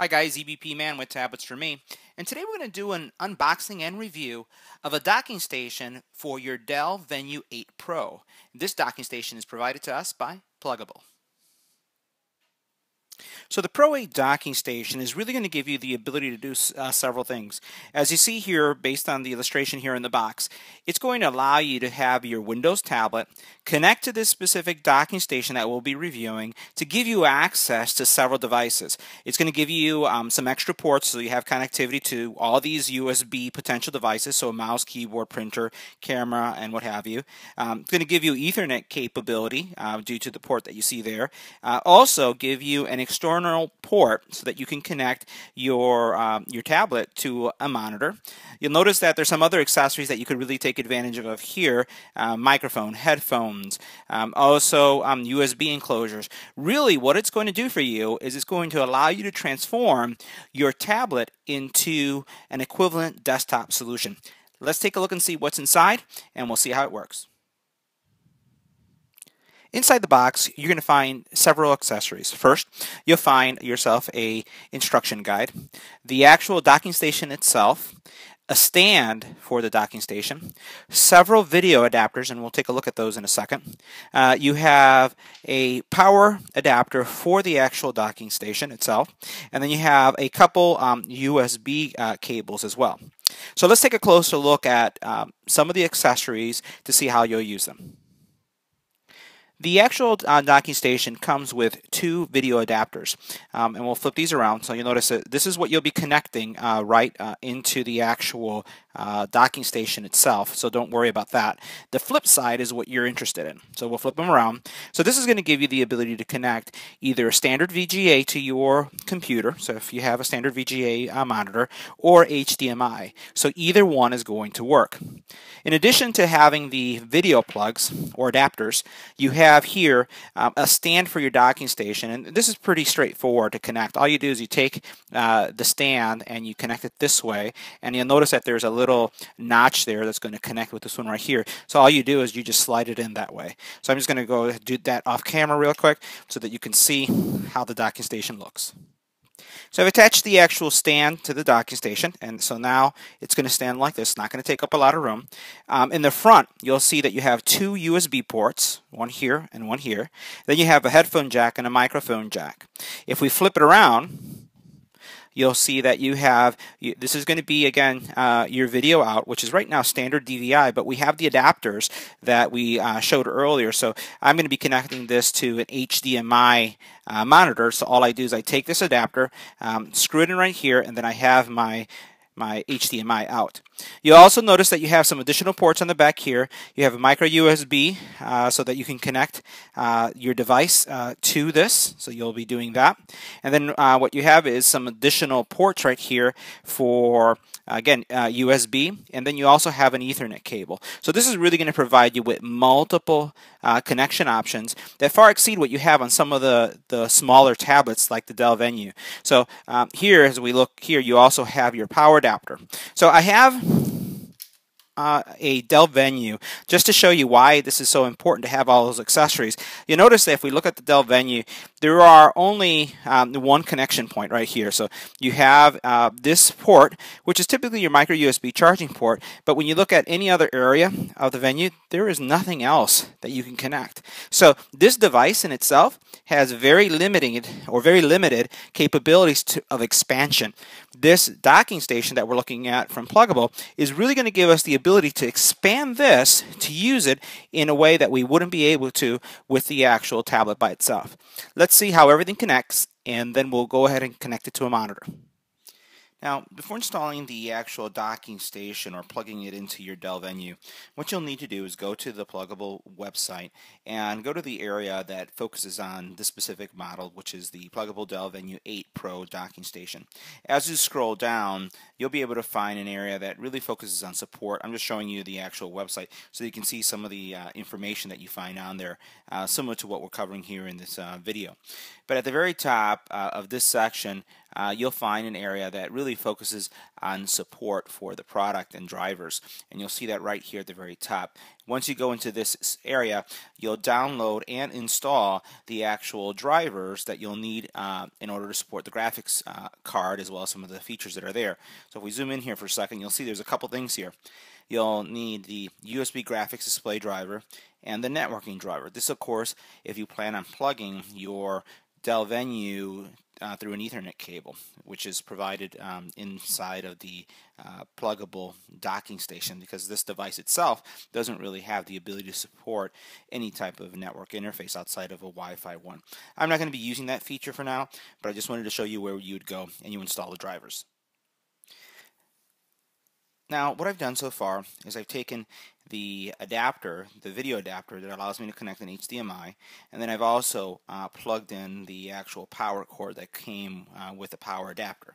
Hi guys, EBP Man with Tablets for Me, and today we're going to do an unboxing and review of a docking station for your Dell Venue 8 Pro. This docking station is provided to us by Pluggable. So the Pro 8 docking station is really going to give you the ability to do several things. As you see here, based on the illustration here in the box, it's going to allow you to have your Windows tablet connect to this specific docking station that we'll be reviewing to give you access to several devices. It's going to give you some extra ports so you have connectivity to all these USB potential devices, so a mouse, keyboard, printer, camera, and what have you. It's going to give you Ethernet capability due to the port that you see there. Also give you an external port so that you can connect your tablet to a monitor. You'll notice that there's some other accessories that you could really take advantage of here: microphone, headphones, also USB enclosures. Really, what it's going to do for you is it's going to allow you to transform your tablet into an equivalent desktop solution. Let's take a look and see what's inside, and we'll see how it works. Inside the box, you're going to find several accessories. First, you'll find yourself an instruction guide, the actual docking station itself, a stand for the docking station, several video adapters, and we'll take a look at those in a second. You have a power adapter for the actual docking station itself, and then you have a couple USB cables as well. So let's take a closer look at some of the accessories to see how you'll use them. The actual docking station comes with two video adapters, and we'll flip these around. So you'll notice that this is what you'll be connecting right into the actual docking station itself, so don't worry about that. The flip side is what you're interested in, so we'll flip them around. So this is going to give you the ability to connect either a standard VGA to your computer, so if you have a standard VGA monitor, or HDMI. So either one is going to work. In addition to having the video plugs or adapters, you have here a stand for your docking station, and this is pretty straightforward to connect. All you do is you take the stand and you connect it this way, and you'll notice that there's a little notch there that's going to connect with this one right here. So all you do is you just slide it in that way. So I'm just going to go do that off camera real quick so that you can see how the docking station looks. So I've attached the actual stand to the docking station, and so now it's going to stand like this. It's not going to take up a lot of room. In the front, you'll see that you have two USB ports, one here and one here. Then you have a headphone jack and a microphone jack. If we flip it around, you'll see that you have, this is going to be, again, your video out, which is right now standard DVI, but we have the adapters that we showed earlier. So I'm going to be connecting this to an HDMI monitor. So all I do is I take this adapter, screw it in right here, and then I have my HDMI out. You'll also notice that you have some additional ports on the back here. You have a micro USB so that you can connect your device to this, so you'll be doing that. And then what you have is some additional ports right here for, again, USB, and then you also have an Ethernet cable. So this is really going to provide you with multiple connection options that far exceed what you have on some of the smaller tablets like the Dell Venue. So here, as we look here, you also have your power adapter. So I have a Dell Venue, just to show you why this is so important to have all those accessories. You notice that if we look at the Dell Venue, there are only one connection point right here. So you have this port, which is typically your micro USB charging port, but when you look at any other area of the Venue, there is nothing else that you can connect. So this device in itself has very limited capabilities of expansion. This docking station that we're looking at from Pluggable is really going to give us the ability to expand this, to use it in a way that we wouldn't be able to with the actual tablet by itself. Let's see how everything connects, and then we'll go ahead and connect it to a monitor. Now, before installing the actual docking station or plugging it into your Dell Venue, what you'll need to do is go to the Pluggable website and go to the area that focuses on this specific model, which is the Pluggable Dell Venue 8 Pro docking station. As you scroll down, you'll be able to find an area that really focuses on support. I'm just showing you the actual website so you can see some of the information that you find on there, similar to what we're covering here in this video. But at the very top of this section, you'll find an area that really really focuses on support for the product and drivers, and you'll see that right here at the very top. Once you go into this area, you'll download and install the actual drivers that you'll need in order to support the graphics card, as well as some of the features that are there. So if we zoom in here for a second, you'll see there's a couple things here. You'll need the USB graphics display driver and the networking driver. This, of course, if you plan on plugging your Dell Venue through an Ethernet cable, which is provided inside of the pluggable docking station, because this device itself doesn't really have the ability to support any type of network interface outside of a Wi-Fi one. I'm not going to be using that feature for now, but I just wanted to show you where you would go and you install the drivers. Now, what I've done so far is I've taken the adapter, the video adapter that allows me to connect an HDMI, and then I've also plugged in the actual power cord that came with the power adapter.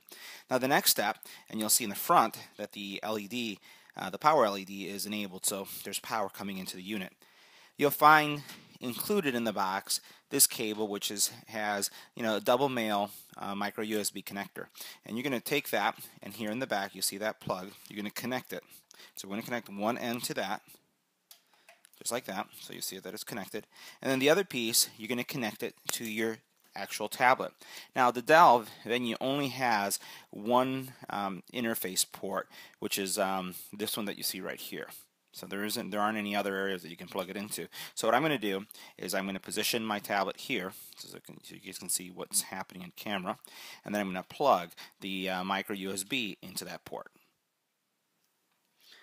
Now the next step, and you'll see in the front that the LED, the power LED is enabled, so there's power coming into the unit. You'll find included in the box this cable, which has a double male micro USB connector, and you're going to take that, and here in the back you see that plug. You're going to connect it. So we're going to connect one end to that, just like that, so you see that it's connected, and then the other piece you're going to connect it to your actual tablet. Now the Dell Venue only has one interface port, which is this one that you see right here. So there aren't any other areas that you can plug it into. So what I'm going to do is I'm going to position my tablet here so you guys can see what's happening in camera, and then I'm going to plug the micro USB into that port.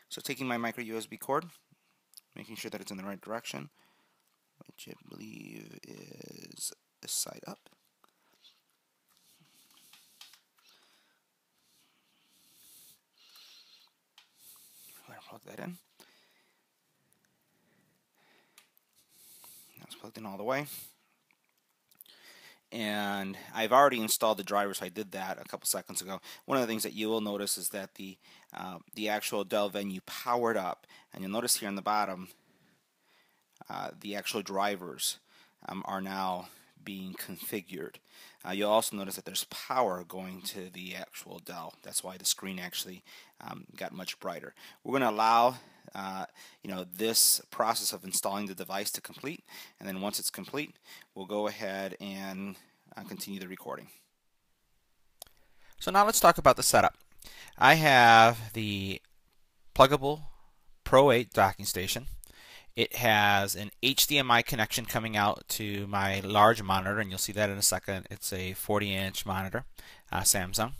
So taking my micro USB cord, making sure that it's in the right direction, which I believe is this side up. I'm going to plug that in. Plugged in all the way, and I've already installed the driver, so I did that a couple seconds ago. One of the things that you will notice is that the actual Dell Venue powered up, and you'll notice here on the bottom the actual drivers are now being configured. You'll also notice that there's power going to the actual Dell. That's why the screen actually got much brighter. We're going to allow this process of installing the device to complete, and then once it's complete, we'll go ahead and continue the recording. So now let's talk about the setup. I have the Pluggable Pro 8 docking station. It has an HDMI connection coming out to my large monitor, and you'll see that in a second. It's a 40-inch monitor, Samsung.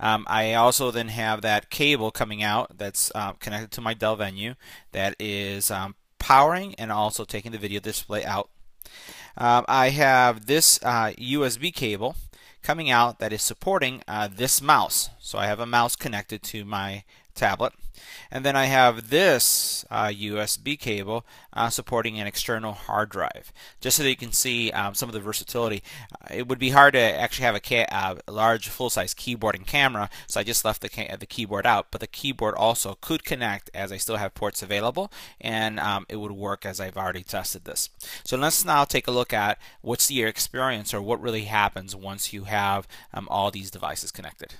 I also then have that cable coming out that's connected to my Dell Venue that is powering and also taking the video display out. I have this USB cable coming out that is supporting this mouse. So I have a mouse connected to my tablet, and then I have this USB cable supporting an external hard drive, just so that you can see some of the versatility. It would be hard to actually have a large full-size keyboard and camera, so I just left the keyboard out, but the keyboard also could connect, as I still have ports available, and it would work, as I've already tested this. So let's now take a look at what's your experience, or what really happens once you have all these devices connected.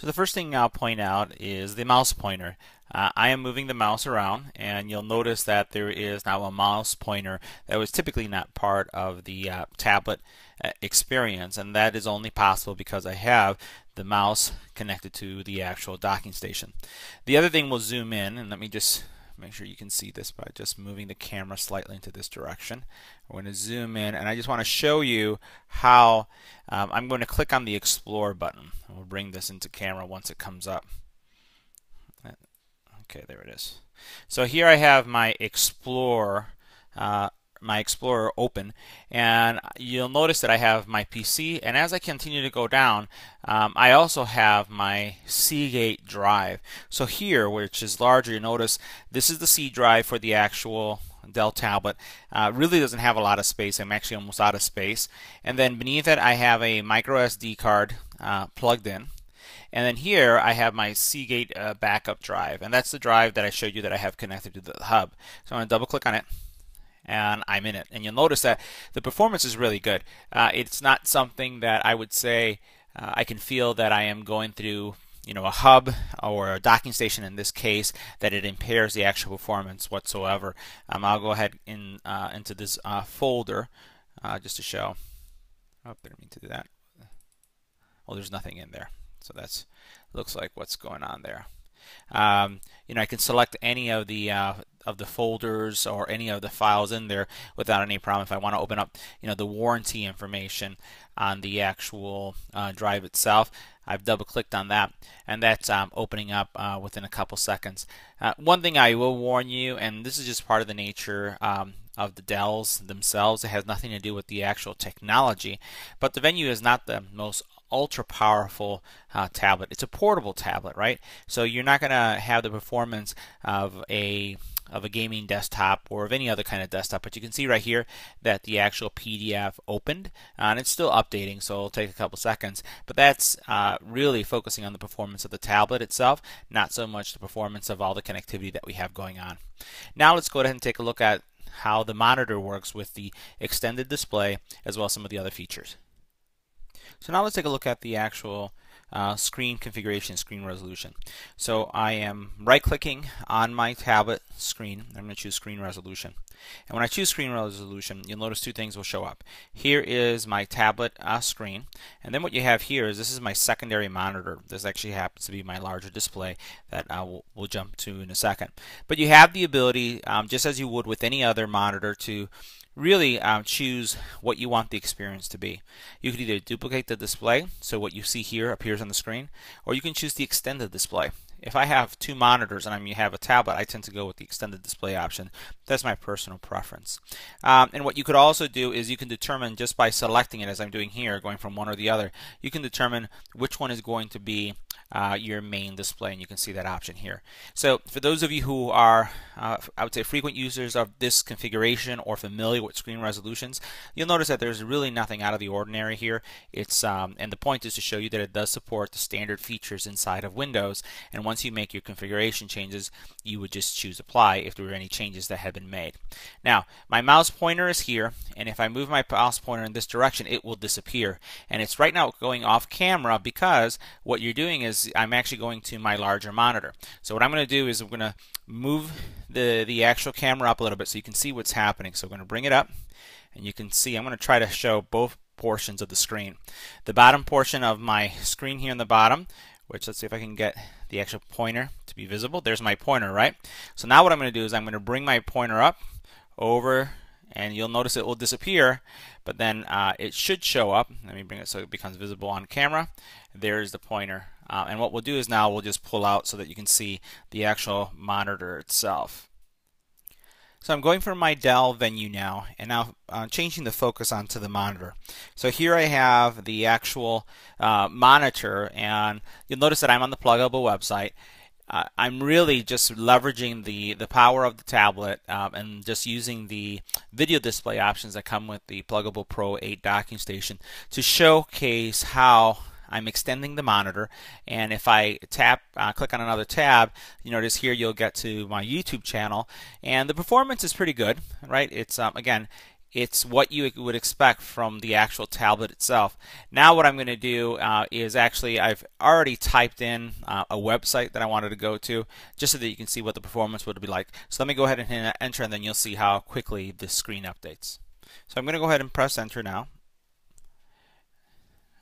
So the first thing I'll point out is the mouse pointer. I am moving the mouse around, and you'll notice that there is now a mouse pointer that was typically not part of the tablet experience, and that is only possible because I have the mouse connected to the actual docking station. The other thing, we'll zoom in, and let me just make sure you can see this by just moving the camera slightly into this direction. I'm going to zoom in, and I just want to show you how I'm going to click on the Explore button. We'll bring this into camera once it comes up. Okay, there it is. So here I have my Explore my Explorer open, and you'll notice that I have my PC, and as I continue to go down, I also have my Seagate drive. So here, which is larger, you notice this is the C drive for the actual Dell tablet. Really doesn't have a lot of space. I'm actually almost out of space. And then beneath it, I have a micro SD card plugged in. And then here I have my Seagate backup drive, and that's the drive that I showed you that I have connected to the hub. So I'm going to double click on it, and I'm in it, and you'll notice that the performance is really good. It's not something that I would say I can feel that I am going through, you know, a hub or a docking station in this case, that it impairs the actual performance whatsoever. I'll go ahead in into this folder just to show. Oh, I didn't mean to do that. Well, there's nothing in there, so that's looks like what's going on there. You know, I can select any of the folders or any of the files in there without any problem. If I want to open up, you know, the warranty information on the actual drive itself, I've double-clicked on that, and that's opening up within a couple seconds. One thing I will warn you, and this is just part of the nature of the Dells themselves. It has nothing to do with the actual technology, but the Venue is not the most ultra powerful tablet. It's a portable tablet, right? So you're not going to have the performance of a gaming desktop or of any other kind of desktop, but you can see right here that the actual PDF opened and it's still updating, so it'll take a couple seconds, but that's really focusing on the performance of the tablet itself, not so much the performance of all the connectivity that we have going on. Now let's go ahead and take a look at how the monitor works with the extended display as well as some of the other features. So now let's take a look at the actual screen configuration, screen resolution. So I am right-clicking on my tablet screen. I'm going to choose screen resolution. And when I choose screen resolution, you'll notice two things will show up. Here is my tablet screen, and then what you have here is this is my secondary monitor. This actually happens to be my larger display that I will jump to in a second. But you have the ability, just as you would with any other monitor, to really choose what you want the experience to be. You can either duplicate the display, so what you see here appears on the screen, or you can choose the extended display. If I have two monitors and I have a tablet, I tend to go with the extended display option. That's my personal preference. And what you could also do is you can determine just by selecting it, as I'm doing here, going from one or the other, you can determine which one is going to be your main display, and you can see that option here. So for those of you who are, I would say, frequent users of this configuration or familiar with screen resolutions, you'll notice that there's really nothing out of the ordinary here. It's and the point is to show you that it does support the standard features inside of Windows, and once you make your configuration changes, you would just choose apply if there were any changes that had been made. Now, my mouse pointer is here, and if I move my mouse pointer in this direction, it will disappear. And it's right now going off camera because what you're doing is I'm actually going to my larger monitor. So what I'm going to do is I'm going to move the actual camera up a little bit so you can see what's happening. So I'm going to bring it up, and you can see I'm going to try to show both portions of the screen. The bottom portion of my screen here in the bottom, which let's see if I can get the actual pointer to be visible. There's my pointer, right? So now what I'm going to do is I'm going to bring my pointer up over, and you'll notice it will disappear, but then it should show up. Let me bring it so it becomes visible on camera. There's the pointer. And what we'll do is now we'll just pull out so that you can see the actual monitor itself. So I'm going from my Dell Venue now, and now changing the focus onto the monitor. So here I have the actual monitor, and you'll notice that I'm on the Pluggable website. I'm really just leveraging the power of the tablet and just using the video display options that come with the Pluggable Pro 8 docking station to showcase how I'm extending the monitor. And if I tap, click on another tab, you notice here you'll get to my YouTube channel, and the performance is pretty good, right? It's again, it's what you would expect from the actual tablet itself. Now what I'm going to do is actually I've already typed in a website that I wanted to go to just so that you can see what the performance would be like. So let me go ahead and hit enter, and then you'll see how quickly the screen updates. So I'm going to go ahead and press enter now.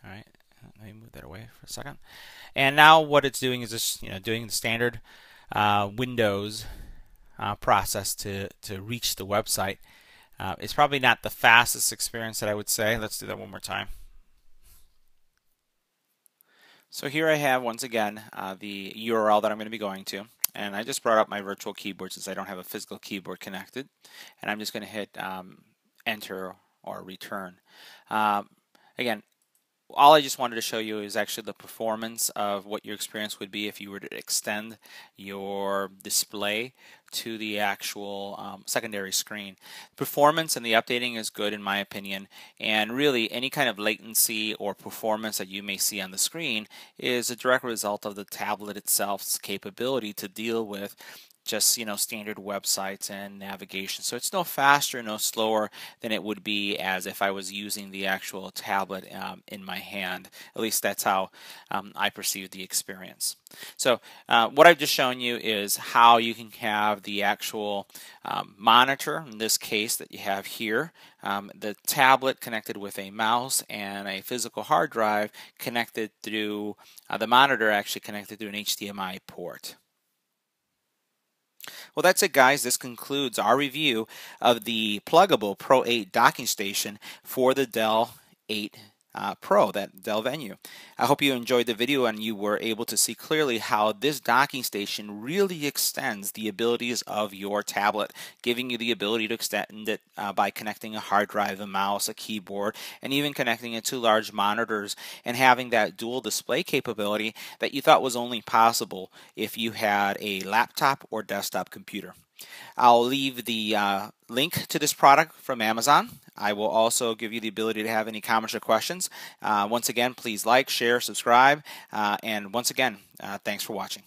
All right. Let me move that away for a second. And now what it's doing is just, you know, doing the standard Windows process to reach the website. It's probably not the fastest experience that I would say. Let's do that one more time. So here I have, once again, the URL that I'm going to be going to. And I just brought up my virtual keyboard since I don't have a physical keyboard connected. And I'm just going to hit enter or return. Again, all I just wanted to show you is actually the performance of what your experience would be if you were to extend your display to the actual secondary screen. Performance and the updating is good in my opinion, and really any kind of latency or performance that you may see on the screen is a direct result of the tablet itself's capability to deal with just, you know, standard websites and navigation. So it's no faster, no slower than it would be as if I was using the actual tablet in my hand. At least that's how I perceive the experience. So what I've just shown you is how you can have the actual monitor, in this case that you have here, the tablet connected with a mouse and a physical hard drive connected through, the monitor actually connected through an HDMI port. Well, that's it, guys. This concludes our review of the Pluggable Pro 8 docking station for the Dell 8 Pro, that Dell Venue. I hope you enjoyed the video and you were able to see clearly how this docking station really extends the abilities of your tablet, giving you the ability to extend it by connecting a hard drive, a mouse, a keyboard, and even connecting it to large monitors and having that dual display capability that you thought was only possible if you had a laptop or desktop computer. I'll leave the link to this product from Amazon. I will also give you the ability to have any comments or questions. Once again, please like, share, subscribe, and once again, thanks for watching.